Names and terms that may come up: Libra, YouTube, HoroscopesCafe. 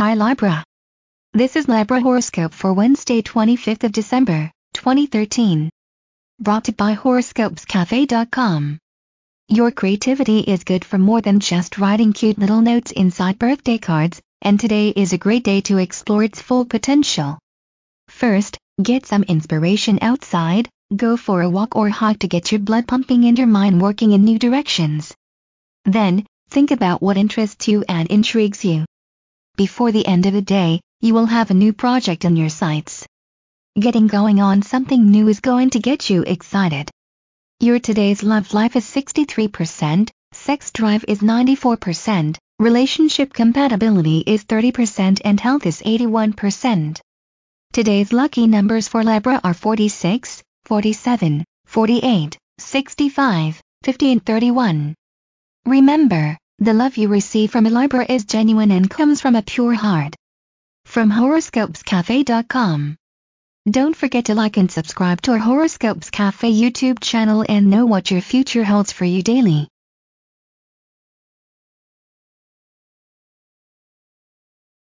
Hi Libra. This is Libra horoscope for Wednesday 25th of December, 2013. Brought to you by HoroscopesCafe.com. Your creativity is good for more than just writing cute little notes inside birthday cards, and today is a great day to explore its full potential. First, get some inspiration outside, go for a walk or hike to get your blood pumping and your mind working in new directions. Then, think about what interests you and intrigues you. Before the end of the day, you will have a new project on your sights. Getting going on something new is going to get you excited. Your today's love life is 63%, sex drive is 94%, relationship compatibility is 30% and health is 81%. Today's lucky numbers for Libra are 46, 47, 48, 65, 50 and 31. Remember, the love you receive from a Libra is genuine and comes from a pure heart. From horoscopescafe.com. Don't forget to like and subscribe to our Horoscopes Cafe YouTube channel and know what your future holds for you daily.